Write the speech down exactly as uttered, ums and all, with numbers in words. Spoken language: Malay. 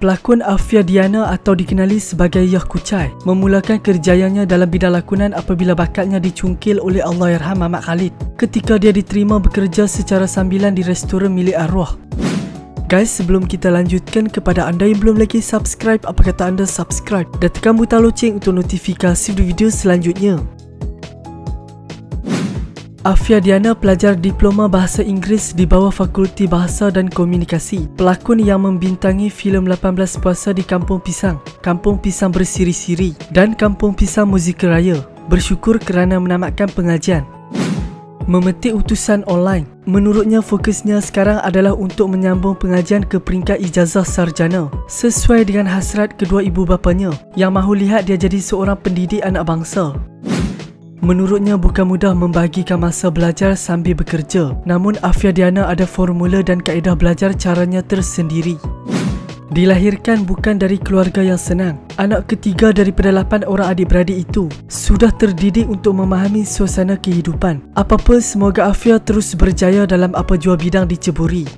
Pelakon Afea Deanna atau dikenali sebagai Yah Kuchai memulakan kerjayannya dalam bidang lakonan apabila bakatnya dicungkil oleh Allahyarham Mamat Khalid ketika dia diterima bekerja secara sambilan di restoran milik arwah. Guys, sebelum kita lanjutkan, kepada anda yang belum lagi subscribe, apa kata anda subscribe dan tekan butang loceng untuk notifikasi video selanjutnya. Afea Deanna pelajar diploma Bahasa Inggeris di bawah Fakulti Bahasa dan Komunikasi. Pelakon yang membintangi filem lapan belas Puasa di Kampung Pisang, Kampung Pisang Bersiri-Siri dan Kampung Pisang Musikal Raya. Bersyukur kerana menamatkan pengajian. Memetik utusan online. Menurutnya fokusnya sekarang adalah untuk menyambung pengajian ke peringkat ijazah sarjana sesuai dengan hasrat kedua ibu bapanya yang mahu lihat dia jadi seorang pendidik anak bangsa. Menurutnya bukan mudah membahagikan masa belajar sambil bekerja, namun Afea Deanna ada formula dan kaedah belajar caranya tersendiri. Dilahirkan bukan dari keluarga yang senang, anak ketiga daripada lapan orang adik-beradik itu sudah terdidik untuk memahami suasana kehidupan. Apa-apa, semoga Afea terus berjaya dalam apa jua bidang diceburi.